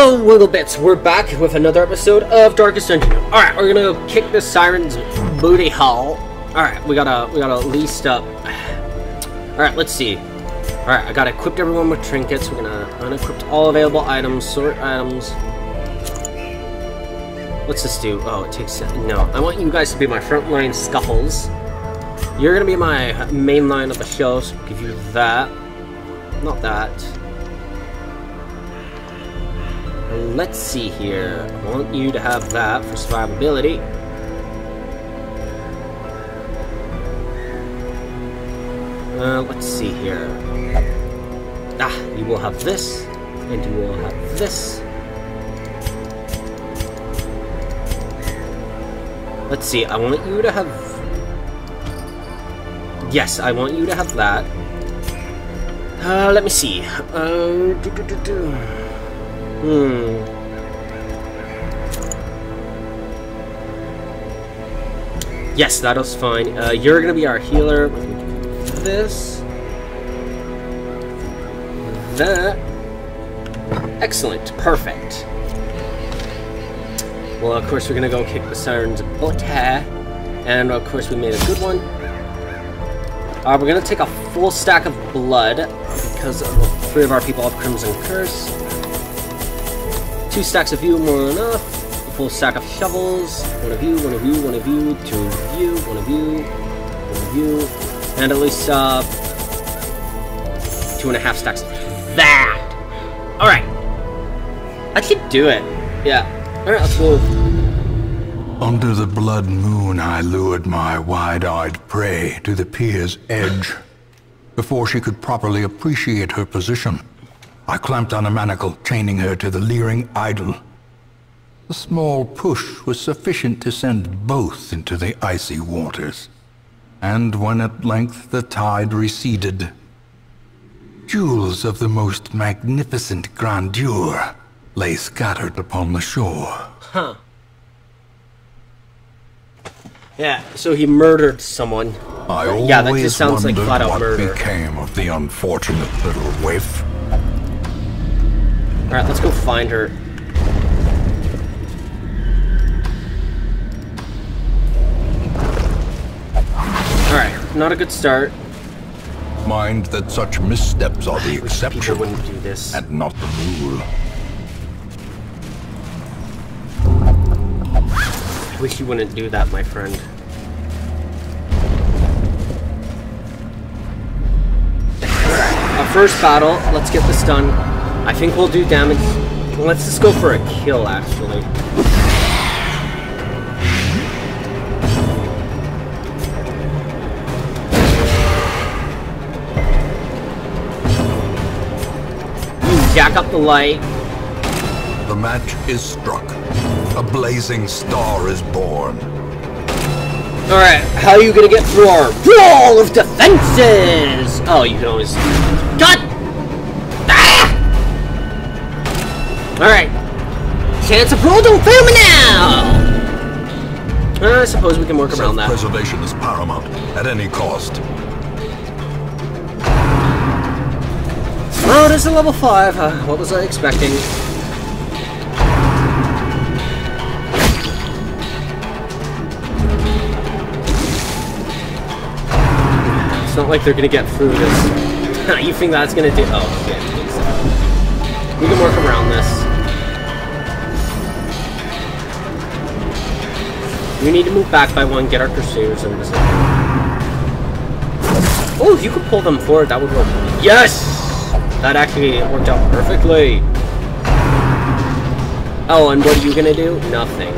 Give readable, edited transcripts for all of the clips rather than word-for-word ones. Hello, Wiggle Bits. We're back with another episode of Darkest Dungeon. All right, we're gonna go kick the siren's booty hole. All right, we gotta leased up. All right, let's see. All right, I got equipped everyone with trinkets. We're gonna unequip all available items, sort items. What's this do? Oh, it takes no. I want you guys to be my frontline scuffles. You're gonna be my main line of the show. So I'll give you that, not that. Let's see here. I want you to have that for survivability. Let's see here. Ah, you will have this, and you will have this. Let's see, I want you to have... Yes, I want you to have that. Let me see. Yes, that was fine. You're gonna be our healer. This. That. Excellent. Perfect. Well, of course, we're gonna go kick the siren's butt. And of course, we made a good one. We're gonna take a full stack of blood because three of our people have Crimson Curse. 2 stacks of you, more than enough. A full stack of shovels. 1 of you, 1 of you, 1 of you, 2 of you, 1 of you, 1 of you, and at least 2.5 stacks of that. All right, I should do it. Yeah. All right, let's go. Under the blood moon, I lured my wide-eyed prey to the pier's edge. Before she could properly appreciate her position, I clamped on a manacle, chaining her to the leering idol. A small push was sufficient to send both into the icy waters. And when at length the tide receded, jewels of the most magnificent grandeur lay scattered upon the shore. Huh. Yeah, so he murdered someone. Yeah, that just sounds like flat-out murder. What became of the unfortunate little waif? Alright, let's go find her. Alright, not a good start. Mind that such missteps are the exception and not the rule. I wish you wouldn't do that, my friend. Alright, our first battle, let's get this done. I think we'll do damage. Let's just go for a kill, actually. You jack up the light. The match is struck. A blazing star is born. Alright, how are you gonna get through our wall of defenses? Oh, you can always... God! Alright. Chance of roll, don't fail me now! I suppose we can work around that. Self-preservation is paramount at any cost. Oh, there's a level 5. What was I expecting? It's not like they're gonna get through this. You think that's gonna do... Oh, shit. We can work around this. We need to move back by 1, get our pursuers in this. Oh, if you could pull them forward, that would work. Yes! That actually worked out perfectly. Oh, and what are you gonna do? Nothing.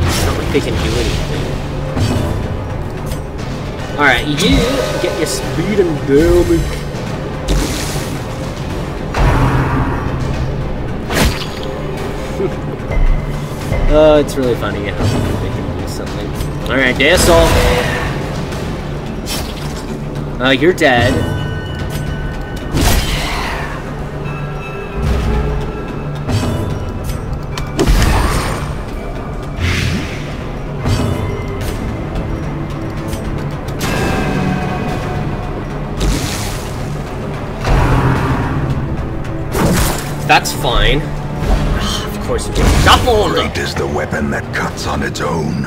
It's not like they can do anything. Alright, you get your speed and damage. It's really funny how they can do something. Alright, Dassel! You're dead. That's fine. course you can. Double! Great is the weapon that cuts on its own.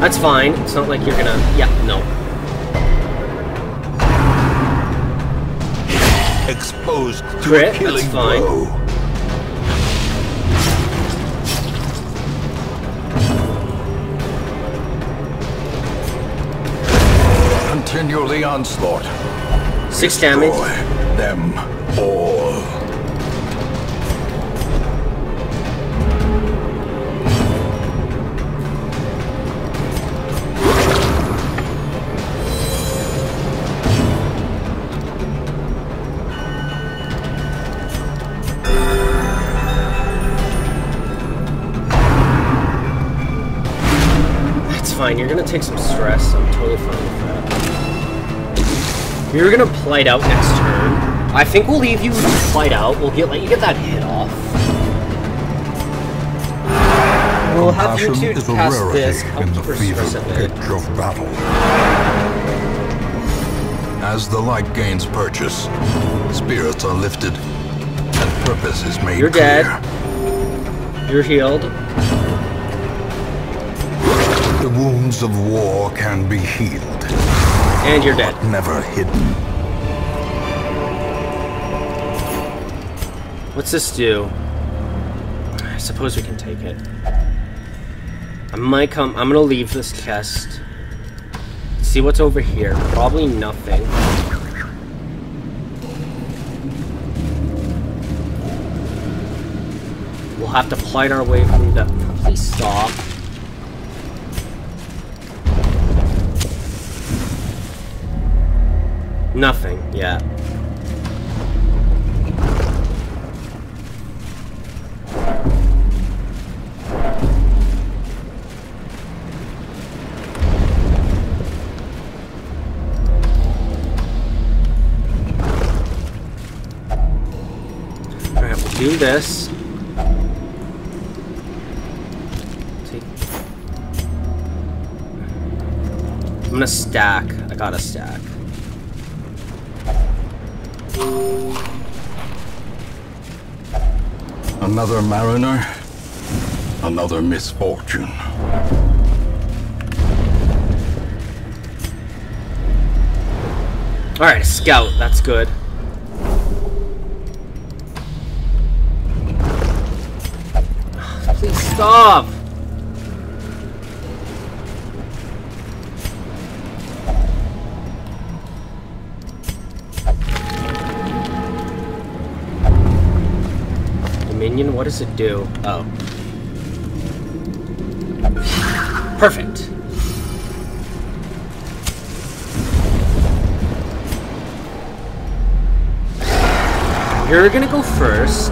That's fine. It's not like you're gonna... Yeah, no. Exposed to crit, a killing that's fine. Blow. Continue the onslaught. 6 damage. Destroy them all. That's fine, you're gonna take some stress, I'm totally fine with that. You're gonna Plight Out next turn. I think we'll leave you with Plight Out. We'll get let you get that hit off. We'll have you two cast this up in the fevered pitch of battle. As the light gains purchase, spirits are lifted and purpose is made clear. You're dead. You're healed. The wounds of war can be healed. And you're dead. Never hidden. What's this do? I suppose we can take it. I might come. I'm gonna leave this chest. See what's over here. Probably nothing. We'll have to plight our way through that. Please stop. Nothing, yeah. Alright, we'll do this. See? I'm gonna stack. I gotta stack. Another mariner, another misfortune. All right, a scout, that's good. Please stop. What does it do? Oh. Perfect. You're gonna go first.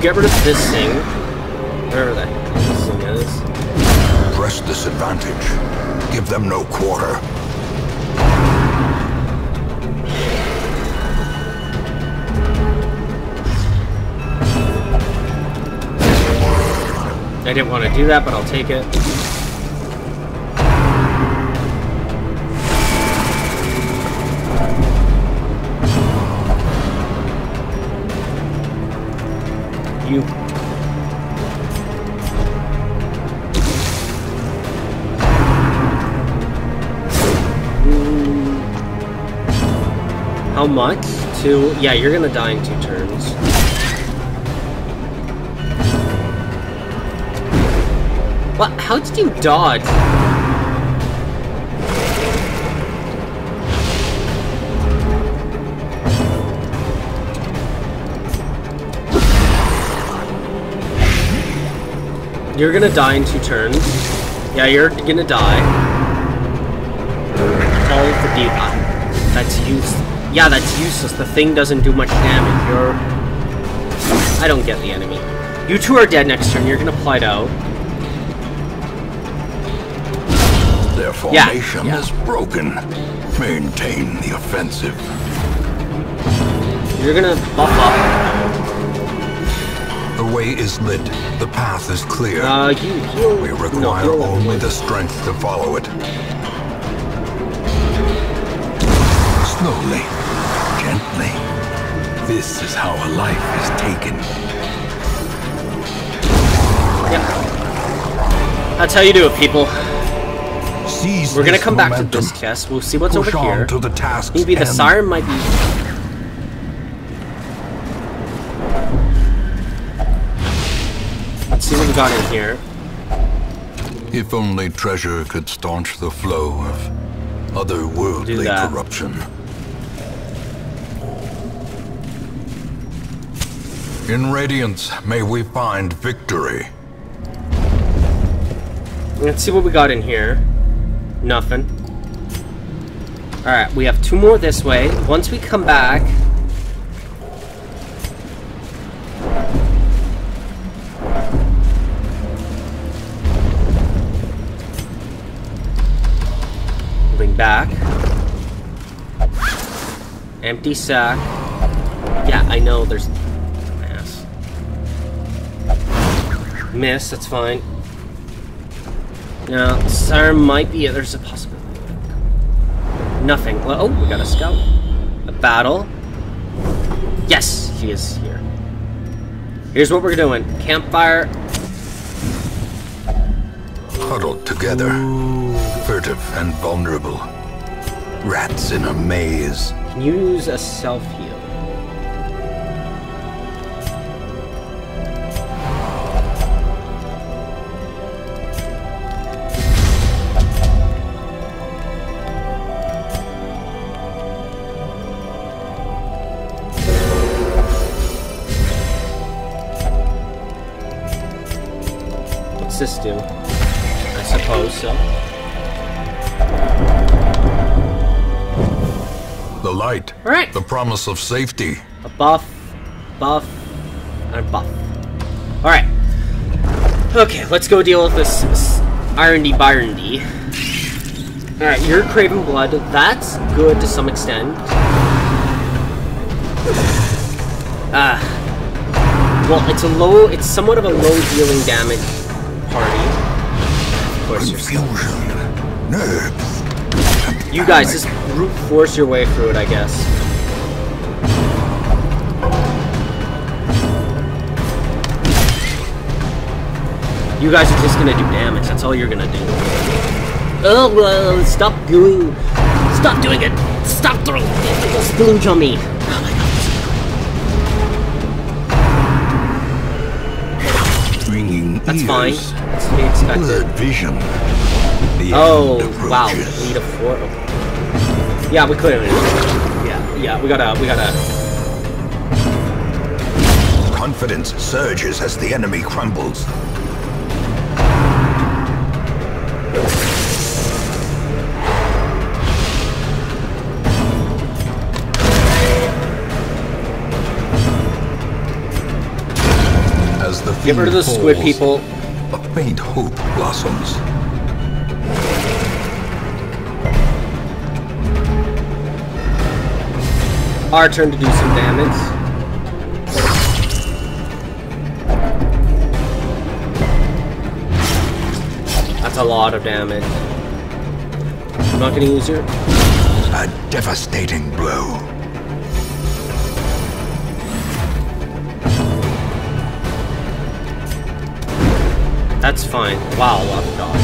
Get rid of this thing. Whatever that thing is. Press this advantage. Give them no quarter. I didn't want to do that, but I'll take it. You. How much? 2? Yeah, you're gonna die in 2 turns. What? How did you dodge? You're gonna die in 2 turns. Yeah, you're gonna die. Call for Diva. That's useless. Yeah, that's useless. The thing doesn't do much damage. You're... I don't get the enemy. You 2 are dead next turn. You're gonna Plight Out. Their formation is broken. Maintain the offensive. You're gonna buff up. The way is lit. The path is clear. We require only the strength to follow it. Slowly, gently. This is how a life is taken. That's how you do it, people. We're gonna come back to this chest. We'll see what's over here. Maybe the siren might be. Let's see what we got in here. If only treasure could staunch the flow of otherworldly corruption. In radiance, may we find victory. Let's see what we got in here. Nothing. Alright, we have two more this way. Once we come back... Moving back. Empty sack. Yeah, I know there's... Yes. Miss, that's fine. Now, siren might be... There's a possibility. Nothing. Well, oh, we got a scout. A battle. Yes, he is here. Here's what we're doing. Campfire. Huddled together. Furtive and vulnerable. Rats in a maze. Can you use a self-heal? This do? I suppose so. The light. All right. The promise of safety. A buff, buff, and buff. All right. Okay, let's go deal with this irony byrondy. All right, you're craving blood. That's good to some extent. Well, it's a low. It's somewhat of a low dealing damage. Confusion, nerves. You guys just brute force your way through it, I guess. You guys are just gonna do damage. That's all you're gonna do. Oh well, stop doing it. Stop throwing splooge on me. Oh my god. Ringing. That's fine. Expected. Vision. Oh wow! We need a four. Okay. Yeah, we couldn't. Yeah. We gotta. Confidence surges as the enemy crumbles. As the get rid of the squid people. A faint hope blossoms. Our turn to do some damage. That's a lot of damage. I'm not gonna use her. A devastating blow. That's fine. Wow, what a dog.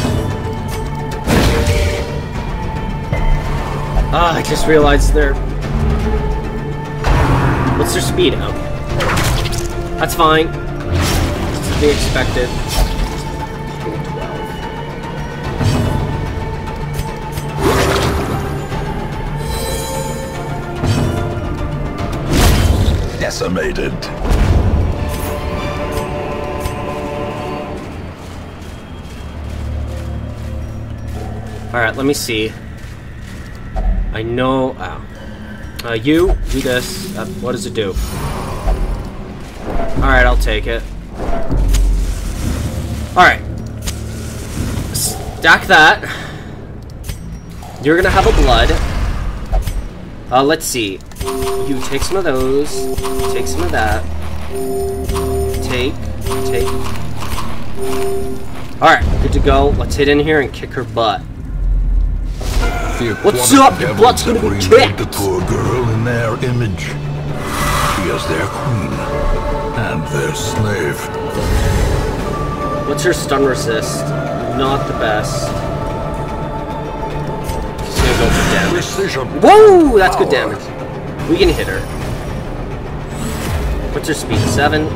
Ah, I just realized they're... What's their speed? Okay. That's fine. It's to be expected. Decimated. Alright, let me see. I know... you, do this. What does it do? Alright, I'll take it. Alright. Stack that. You're gonna have a blood. Let's see. You take some of those. Take some of that. Take. Alright, good to go. Let's hit in here and kick her butt. What's up? Your blood's gonna be kicked! The poor girl in their image. She is their queen. And their slave. What's her stun resist? Not the best. She's gonna go for damage. Precision. Whoa! That's good damage. We can hit her. What's her speed? 7?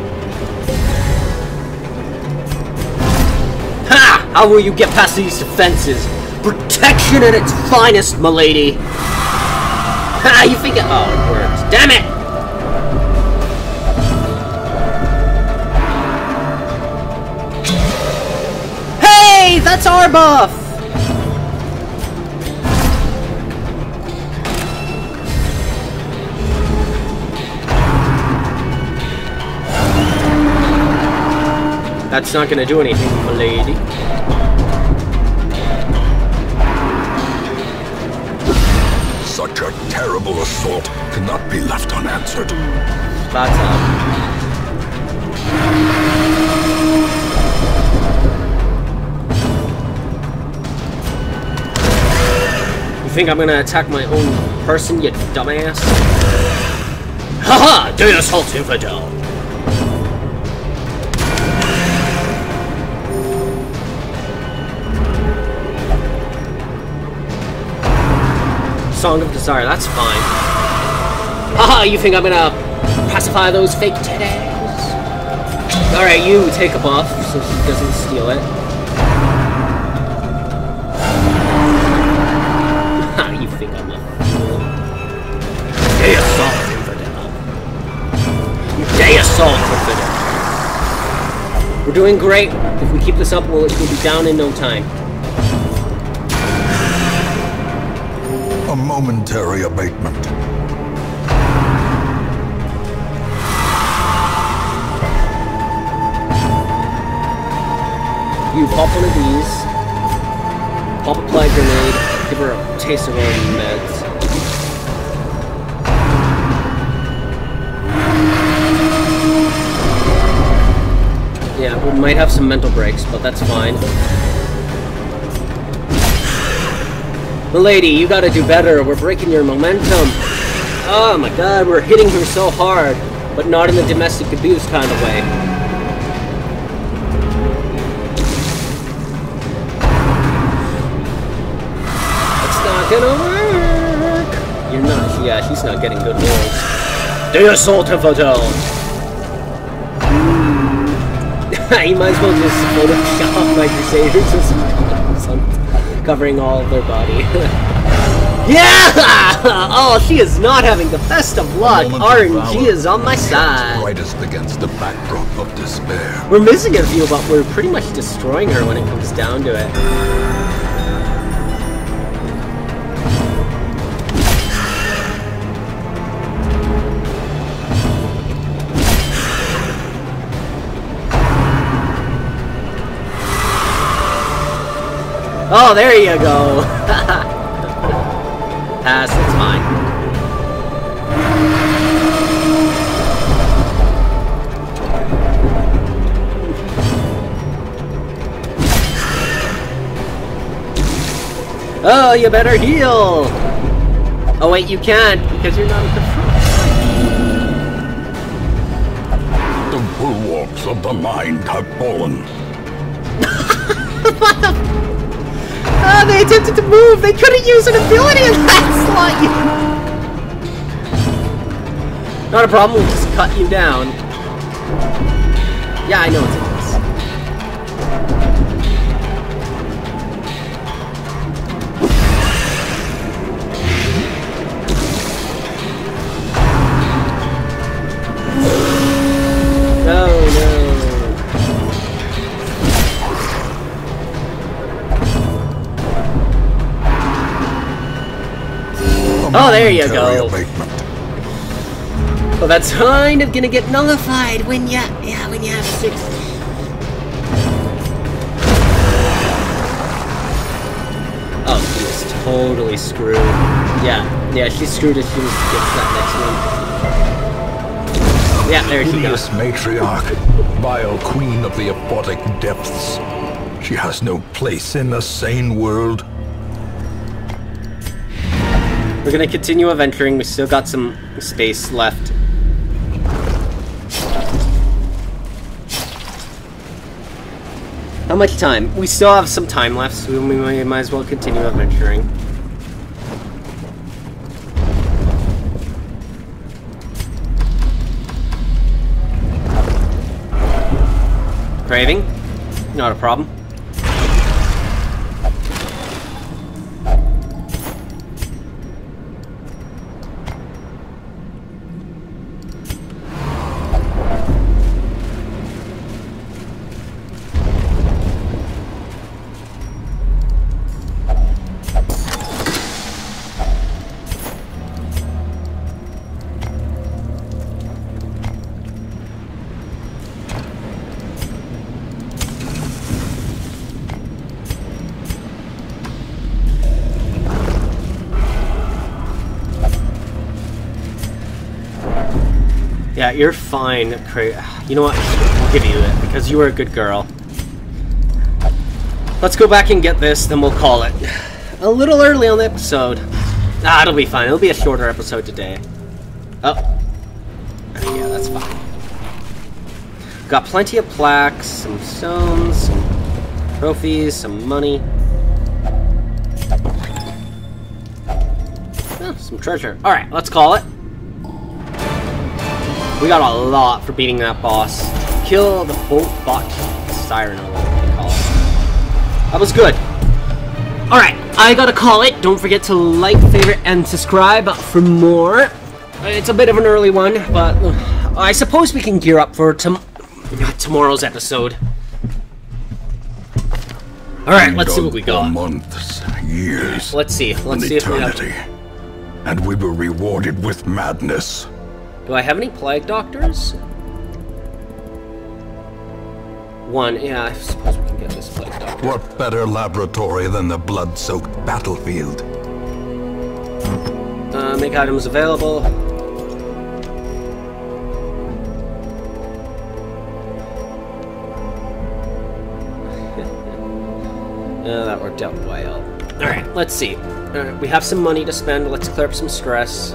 Ha! How will you get past these defenses? Protection at its finest, m'lady! Ha! You think it- oh, it works. Damn it! Hey! That's our buff! That's not gonna do anything, m'lady. Such a terrible assault cannot be left unanswered. That's up. You think I'm gonna attack my own person, you dumbass? Haha! Do assault infidel! Song of Desire, that's fine. Haha, you think I'm gonna pacify those fake titties? Alright, you take a buff so she doesn't steal it. Ha, you think I'm a fool. Day Assault Infidel. You Day Assault Infidel. We're doing great. If we keep this up, we'll be down in no time. A momentary abatement. You pop one of these, pop a plague grenade, give her a taste of her meds. Yeah, we might have some mental breaks, but that's fine. Milady, you gotta do better. We're breaking your momentum. Oh my god, we're hitting her so hard, but not in the domestic abuse kind of way. It's not gonna work. You're not. Yeah, she's not getting good rolls. The assault of Adele. You might as well just Photoshop my Crusaders or something. Covering all of their body. Yeah! Oh, she is not having the best of luck. RNG is on my side. Against the backdrop of despair. We're missing a few, but we're pretty much destroying her when it comes down to it. Oh, there you go! Pass, it's mine. Oh, you better heal! Oh wait, you can't, because you're not at the front. The bulwarks of the mind have fallen. Oh, they attempted to move! They couldn't use an ability in that slot! Not a problem, we'll just cut you down. Yeah, I know it's a mess. Oh no. Oh, there you go. Well, that's kind of gonna get nullified when you, when you have 6. Oh, he was totally screwed. Yeah, she's screwed as soon as she gets that next one. Yeah, there she goes. Matriarch, vile queen of the aquatic depths. She has no place in the sane world. We're gonna continue adventuring. We still got some space left. How much time? We still have some time left, so we might as well continue adventuring. Craving? Not a problem. Yeah, you're fine, you know what, I'll give you it, because you were a good girl. Let's go back and get this, then we'll call it. A little early on the episode. Ah, it'll be fine, it'll be a shorter episode today. Oh. Yeah, that's fine. Got plenty of plaques, some stones, some trophies, some money. Oh, some treasure. Alright, let's call it. We got a lot for beating that boss. Kill the bolt bot siren, or whatever they call it. That was good. Alright, I gotta call it. Don't forget to like, favorite, and subscribe for more. It's a bit of an early one, but I suppose we can gear up for tomorrow's episode. Alright, let's see what we got. Months, years, let's see if we have... And we were rewarded with madness. Do I have any plague doctors? One, yeah, I suppose we can get this plague doctor. What better laboratory than the blood-soaked battlefield? Make items available. That worked out well. Alright, let's see. Alright, we have some money to spend. Let's clear up some stress.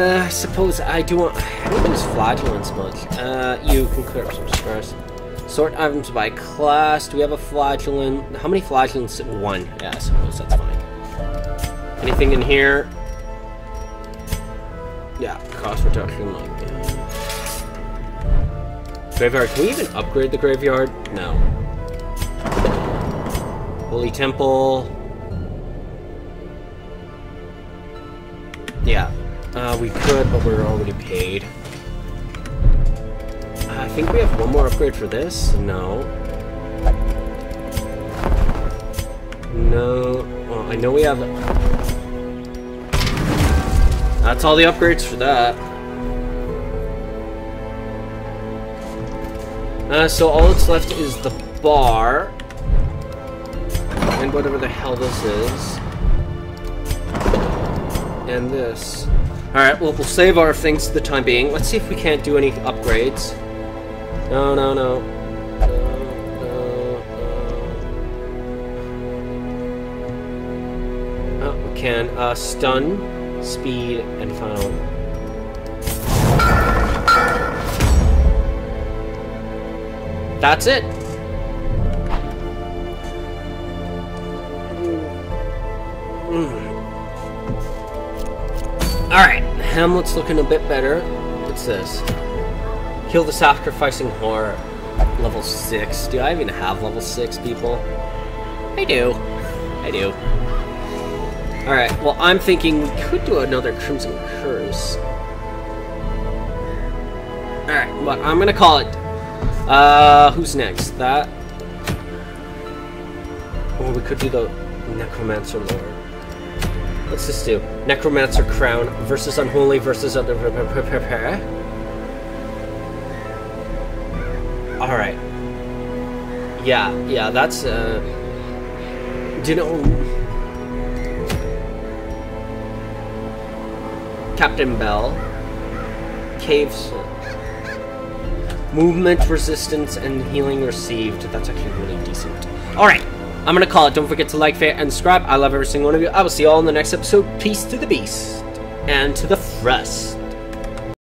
I suppose I do want... I don't use flatulence much. You can clear up some stress. Sort items by class. Do we have a flagellant? How many flagellants? One. Yeah, I suppose that's fine. Anything in here? Yeah, cost reduction. Graveyard. Can we even upgrade the graveyard? No. Holy Temple. Yeah. We could, but we're already paid. I think we have one more upgrade for this. No. No. Well, I know we have... That's all the upgrades for that. So all that's left is the bar. And whatever the hell this is. And this. Alright, well, we'll save our things for the time being. Let's see if we can't do any upgrades. No. Oh, we can. Stun, speed, and final. That's it! Alright, Hamlet's looking a bit better. What's this? Kill the sacrificing whore. Level 6. Do I even have level 6, people? I do. Alright, well, I'm thinking we could do another Crimson Curse. Alright, well, I'm gonna call it. Who's next? That? Or we could do the Necromancer Lord. Let's just do Necromancer Crown versus Unholy versus other. Alright. Yeah, that's do you know Captain Bell? Caves. Movement, resistance, and healing received. That's actually really decent. Alright, I'm gonna call it. Don't forget to like, favorite, and subscribe. I love every single one of you. I will see you all in the next episode. Peace to the beast and to the thrust.